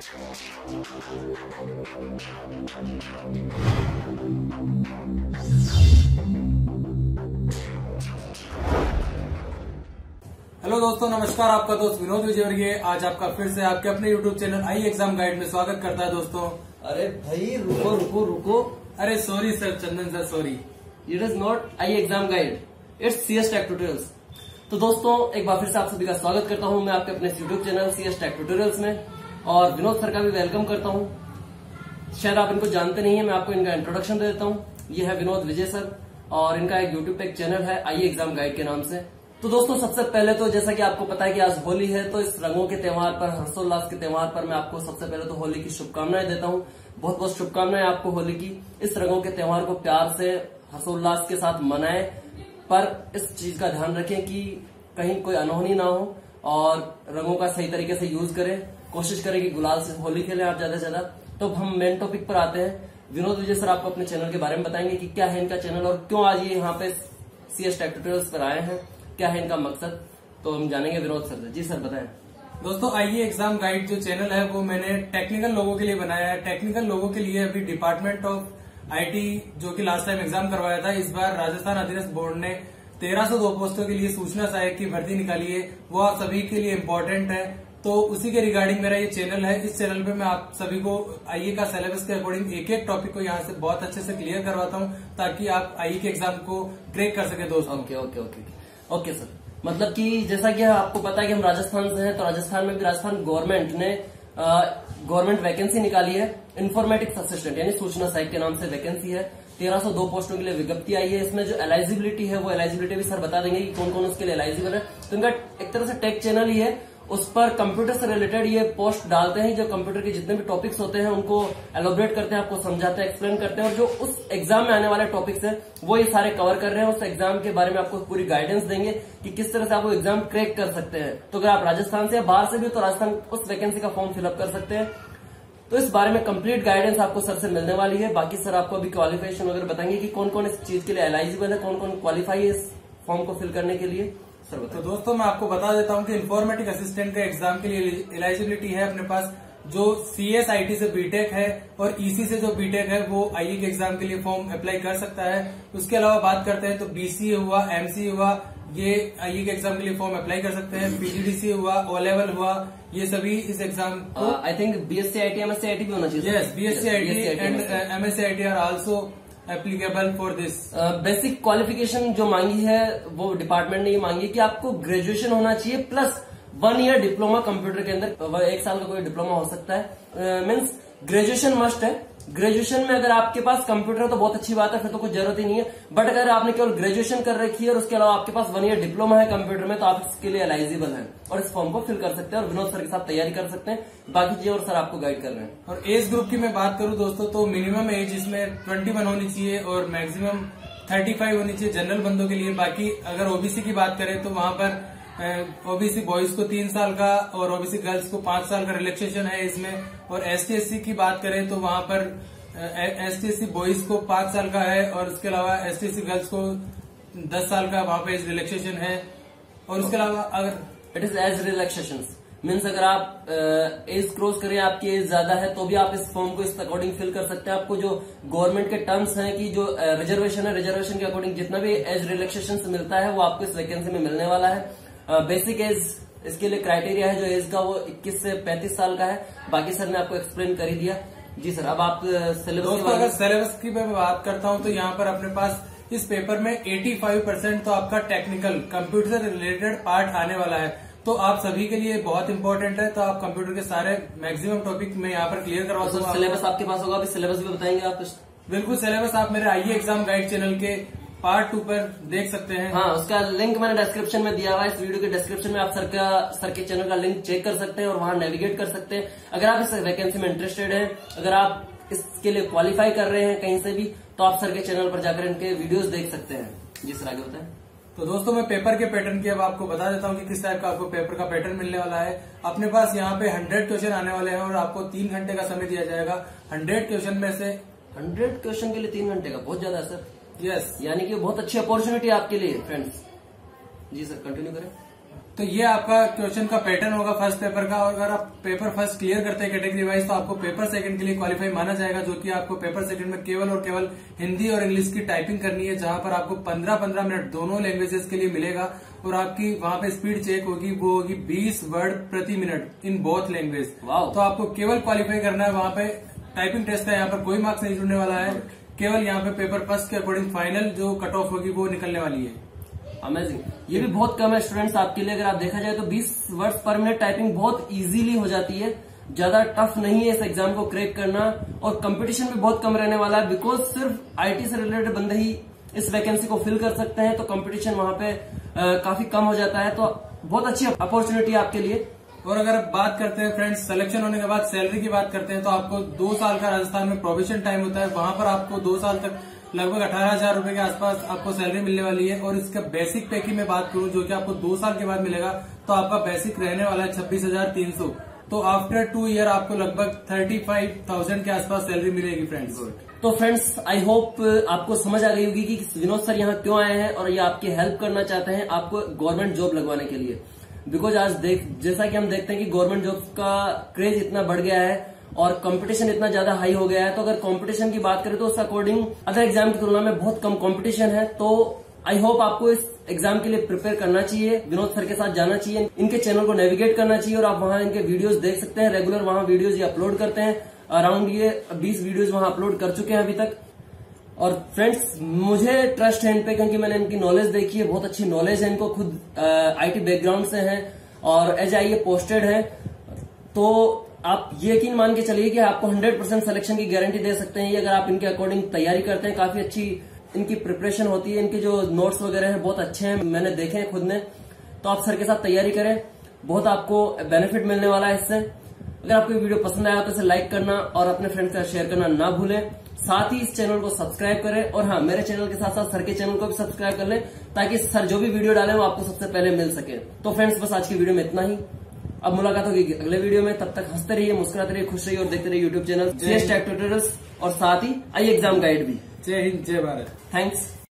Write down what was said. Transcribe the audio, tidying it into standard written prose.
Hello दोस्तों, नमस्कार। आपका दोस्त विनोद विजय आज आपका फिर से आपके अपने YouTube channel I exam guide में स्वागत करता है। दोस्तों अरे भाई रुको, अरे sorry sir, Chandan sir sorry, it is not I exam guide, it's CS tech tutorials. तो दोस्तों एक बार फिर से आप सभी का स्वागत करता हूं मैं आपके अपने YouTube channel CS tech tutorials में, और विनोद सर का भी वेलकम करता हूं। शायद आप इनको जानते नहीं है, मैं आपको इनका इंट्रोडक्शन दे देता हूं। ये है विनोद विजय सर और इनका एक यूट्यूब पे एक चैनल है आई एग्जाम गाइड के नाम से। तो दोस्तों सबसे पहले तो जैसा कि आपको पता है कि आज होली है, तो इस रंगों के त्यौहार पर, हर्षोल्लास के त्यौहार पर मैं आपको सबसे पहले तो होली की शुभकामनाएं देता हूं। बहुत बहुत शुभकामनाएं आपको होली की। इस रंगों के त्यौहार को प्यार से हर्षोल्लास के साथ मनाएं, पर इस चीज का ध्यान रखें कि कहीं कोई अनहोनी ना हो और रंगों का सही तरीके से यूज करें। कोशिश करें कि गुलाल से होली खेलें आप ज्यादा से ज्यादा। तो हम मेन टॉपिक पर आते हैं। विनोद विजय सर आपको अपने चैनल के बारे में बताएंगे कि क्या है इनका चैनल और क्यों आज ये यहाँ पे सीएस टेक ट्यूटोरियल्स पर आए हैं, क्या है इनका मकसद, तो हम जानेंगे विनोद सर से। जी सर बताएं। दोस्तों आईए एग्जाम गाइड जो चैनल है वो मैंने टेक्निकल लोगों के लिए बनाया है। टेक्निकल लोगों के लिए अभी डिपार्टमेंट ऑफ आईटी जो कि लास्ट टाइम एग्जाम करवाया था, इस बार राजस्थान अधीनस्थ बोर्ड ने 1302 पोस्टों के लिए सूचना सहायक की भर्ती निकाली है। वो आप सभी के लिए इम्पोर्टेंट है, तो उसी के रिगार्डिंग मेरा ये चैनल है। इस चैनल पे मैं आप सभी को आईए का सिलेबस के अकॉर्डिंग एक एक टॉपिक को यहाँ से बहुत अच्छे से क्लियर करवाता हूँ, ताकि आप आईए के एग्जाम को क्रैक कर सके। दोस्तों ओके सर, मतलब कि जैसा कि आपको पता है कि हम राजस्थान से हैं, तो राजस्थान में भी राजस्थान गवर्नमेंट ने गवर्नमेंट वैकेंसी निकाली है इंफॉर्मेटिक्स असिस्टेंट, यानी सूचना सहायक के नाम से वैकेंसी है। 1302 पोस्टों के लिए विज्ञप्ति आई है। इसमें जो एलाइजिबिलिटी है वो एलाइजिबिलिटी भी सर बता देंगे कि कौन कौन उसके लिए एलाइजिबल है। तो इनका एक तरह से टेक चैनल ही है, उस पर कंप्यूटर से रिलेटेड ये पोस्ट डालते हैं, जो कंप्यूटर के जितने भी टॉपिक्स होते हैं उनको एलोबरेट करते हैं, आपको समझाते हैं, एक्सप्लेन करते हैं, और जो उस एग्जाम में आने वाले टॉपिक्स हैं वो ये सारे कवर कर रहे हैं। उस एग्जाम के बारे में आपको पूरी गाइडेंस देंगे कि किस तरह से आप वो एग्जाम क्रैक कर सकते हैं। तो अगर आप राजस्थान से या बाहर से भी हो तो राजस्थान उस वैकेंसी का फॉर्म फिलअप कर सकते हैं। तो इस बारे में कंप्लीट गाइडेंस आपको सर से मिलने वाली है। बाकी सर आपको अभी क्वालिफिकेशन वगैरह बताएंगे कि कौन कौन इस चीज के लिए एलाइजिबल है, कौन कौन क्वालिफाई है इस फॉर्म को फिल करने के लिए। तो दोस्तों मैं आपको बता देता हूं कि इंफॉर्मेटिक असिस्टेंट के एग्जाम के लिए एलिजिबिलिटी है अपने पास जो CSIT से B.Tech है और EC से जो B.Tech है वो IE के एग्जाम के लिए फॉर्म अप्लाई कर सकता है। उसके अलावा बात करते हैं तो BCA हुआ, MCA हुआ, ये IE के एग्जाम के लिए फॉर्म अप्लाई कर सकते हैं। PGDCA हुआ, O Level हुआ, ये सभी इस एग्जाम को I think B.Sc IT, M.Sc IT भी होना चाहिए। Yes, B.Sc IT and M.Sc IT are also applicable for this. Basic qualification जो मांगी है वो डिपार्टमेंट ने ये मांगी कि आपको ग्रेजुएशन होना चाहिए प्लस 1 ईयर डिप्लोमा कंप्यूटर के अंदर, 1 साल का कोई डिप्लोमा हो सकता है। मीन्स ग्रेजुएशन मस्ट है। ग्रेजुएशन में अगर आपके पास कंप्यूटर है तो बहुत अच्छी बात है, फिर तो कुछ जरूरत ही नहीं है। बट अगर आपने केवल ग्रेजुएशन कर रखी है और उसके अलावा आपके पास 1 ईयर डिप्लोमा है कंप्यूटर में, तो आप इसके लिए एलाइजिबल हैं और इस फॉर्म को फिल कर सकते हैं और विनोद सर के साथ तैयारी कर सकते हैं। बाकी जी और सर आपको गाइड कर रहे हैं। और एज ग्रुप की मैं बात करूं दोस्तों तो मिनिमम एज इसमें 21 होनी चाहिए और मैक्सिमम 35 होनी चाहिए जनरल बंदों के लिए। बाकी अगर ओबीसी की बात करें तो वहां पर ओबीसी बॉयज को 3 साल का और ओबीसी गर्ल्स को 5 साल का रिलैक्सेशन है इसमें। और ST SC की बात करें तो वहां पर ST SC बॉयज को 5 साल का है और उसके अलावा ST SC गर्ल्स को 10 साल का वहां पे एज रिलैक्सेशन है। और उसके अलावा अगर it is age relaxation means अगर आप एज क्रॉस करें, आपकी एज ज्यादा है, तो भी आप इस फॉर्म को इस अकॉर्डिंग फिल कर सकते हैं। आपको जो गवर्नमेंट के टर्म्स हैं कि जो रिजर्वेशन है, रिजर्वेशन के अकॉर्डिंग जितना भी एज रिलैक्सेशन मिलता है वो आपको इस वैकेंसी में मिलने वाला है। बेसिक एज इसके लिए क्राइटेरिया है जो एज का वो 21 से 35 साल का है। बाकी सर ने आपको एक्सप्लेन कर ही दिया। जी सर अब आप सिलेबस, अगर सिलेबस की मैं बात करता हूं तो यहाँ पर अपने पास इस पेपर में 85% तो आपका टेक्निकल कंप्यूटर से रिलेटेड पार्ट आने वाला है, तो आप सभी के लिए बहुत इंपॉर्टेंट है। तो आप कंप्यूटर के सारे मैक्सिमम टॉपिक में यहाँ पर क्लियर करवा सकते हैं। सिलेबस आपके पास होगा, अभी सिलेबस भी बताएंगे आप। बिल्कुल, सिलेबस आप मेरे आईए एग्जाम गाइड चैनल के पार्ट 2 पर देख सकते हैं। हाँ, उसका लिंक मैंने डिस्क्रिप्शन में दिया हुआ है। इस वीडियो के डिस्क्रिप्शन में आप सर के चैनल का लिंक चेक कर सकते हैं और वहां नेविगेट कर सकते हैं। अगर आप इस वैकेंसी में इंटरेस्टेड हैं, अगर आप इसके लिए क्वालिफाई कर रहे हैं कहीं से भी, तो आप सर के चैनल पर जाकर इनके वीडियोस देख सकते हैं। जी सर आगे होता है। तो दोस्तों मैं पेपर के पैटर्न की अब आपको बता देता हूँ कि किस टाइप का आपको पेपर का पैटर्न मिलने वाला है। अपने पास यहाँ पे 100 क्वेश्चन आने वाले हैं और आपको 3 घंटे का समय दिया जाएगा। 100 क्वेश्चन में से 100 क्वेश्चन के लिए 3 घंटे का बहुत ज्यादा है सर। यस, यानी कि बहुत अच्छी अपॉर्चुनिटी आपके लिए फ्रेंड्स। जी सर कंटिन्यू करें। तो ये आपका क्वेश्चन का पैटर्न होगा फर्स्ट पेपर का। और अगर आप पेपर फर्स्ट क्लियर करते हैं कैटेगरी वाइज तो आपको पेपर सेकंड के लिए क्वालिफाई माना जाएगा, जो कि आपको पेपर सेकंड में केवल और केवल हिंदी और इंग्लिश की टाइपिंग करनी है, जहां पर आपको 15-15 मिनट दोनों लैंग्वेजेस के लिए मिलेगा। और आपकी वहां पे स्पीड चेक होगी, वो होगी 20 वर्ड प्रति मिनट इन बोथ लैंग्वेज। तो आपको केवल क्वालिफाई करना है, वहां पे टाइपिंग टेस्ट है, यहाँ पर कोई मार्क्स नहीं जुड़ने वाला है, केवल यहाँ पे पेपर फर्स्ट के अकॉर्डिंग फाइनल जो कट ऑफ होगी वो निकलने वाली है। अमेजिंग, ये भी बहुत कम है स्टूडेंट्स आपके लिए। अगर आप देखा जाए तो 20 वर्ड्स पर मिनट टाइपिंग बहुत इजीली हो जाती है, ज्यादा टफ नहीं है इस एग्जाम को क्रैक करना। और कंपटीशन भी बहुत कम रहने वाला है, बिकॉज सिर्फ आईटी से रिलेटेड बंदे ही इस वैकेंसी को फिल कर सकते हैं, तो कंपटीशन वहां पे काफी कम हो जाता है। तो बहुत अच्छी अपॉर्चुनिटी आपके लिए। और अगर बात करते हैं फ्रेंड्स, सिलेक्शन होने के बाद सैलरी की बात करते हैं, तो आपको 2 साल का राजस्थान में प्रोबेशन टाइम होता है, वहां पर आपको 2 साल तक लगभग 18,000 रूपये के आसपास आपको सैलरी मिलने वाली है। और इसका बेसिक पे की मैं बात करूं, जो कि आपको 2 साल के बाद मिलेगा, तो आपका बेसिक रहने वाला है 26,300। तो आफ्टर 2 ईयर आपको लगभग 35,000 के आसपास सैलरी मिलेगी फ्रेंड्स। तो फ्रेंड्स आई होप आपको समझ आ गई होगी कि विनोद सर यहाँ क्यों आए हैं और ये आपकी हेल्प करना चाहते हैं आपको गवर्नमेंट जॉब लगवाने के लिए। बिकॉज आज जैसा कि हम देखते हैं कि गवर्नमेंट जॉब का क्रेज इतना बढ़ गया है और कंपटीशन इतना ज्यादा हाई हो गया है, तो अगर कंपटीशन की बात करें तो उस अकॉर्डिंग अदर एग्जाम की तुलना में बहुत कम कंपटीशन है। तो आई होप आपको इस एग्जाम के लिए प्रिपेयर करना चाहिए, विनोद सर के साथ जाना चाहिए, इनके चैनल को नेविगेट करना चाहिए। और आप वहां इनके वीडियोस देख सकते हैं, रेगुलर वहां वीडियोस ये अपलोड करते हैं, अराउंड ये 20 वीडियोज वहां अपलोड कर चुके हैं अभी तक। और फ्रेंड्स मुझे ट्रस्ट है इन पे, क्योंकि मैंने इनकी नॉलेज देखी है, बहुत अच्छी नॉलेज है इनको, खुद आईटी बैकग्राउंड से हैं और एचआईए पोस्टेड है। तो आप यकीन मान के चलिए कि आपको 100% सिलेक्शन की गारंटी दे सकते हैं अगर आप इनके अकॉर्डिंग तैयारी करते हैं। काफी अच्छी इनकी प्रिपरेशन होती है, इनके जो नोट्स वगैरह हैं बहुत अच्छे हैं, मैंने देखे हैं खुद ने। तो आप सर के साथ तैयारी करें, बहुत आपको बेनिफिट मिलने वाला है इससे। अगर आपको वीडियो पसंद आया तो इसे लाइक करना और अपने फ्रेंड्स के साथ शेयर करना ना भूलें। साथ ही इस चैनल को सब्सक्राइब करें और हाँ, मेरे चैनल के साथ साथ सर के चैनल को भी सब्सक्राइब कर लें, ताकि सर जो भी वीडियो डालें वो आपको सबसे पहले मिल सके। तो फ्रेंड्स बस आज की वीडियो में इतना ही, अब मुलाकात होगी अगले वीडियो में। तब तक हंसते रहिए, मुस्कुराते रहिए, खुश रहिए और देखते रहिए YouTube channel CS tech tutorials और साथ ही आई एग्जाम गाइड भी। जय हिंद, जय भारत, थैंक्स।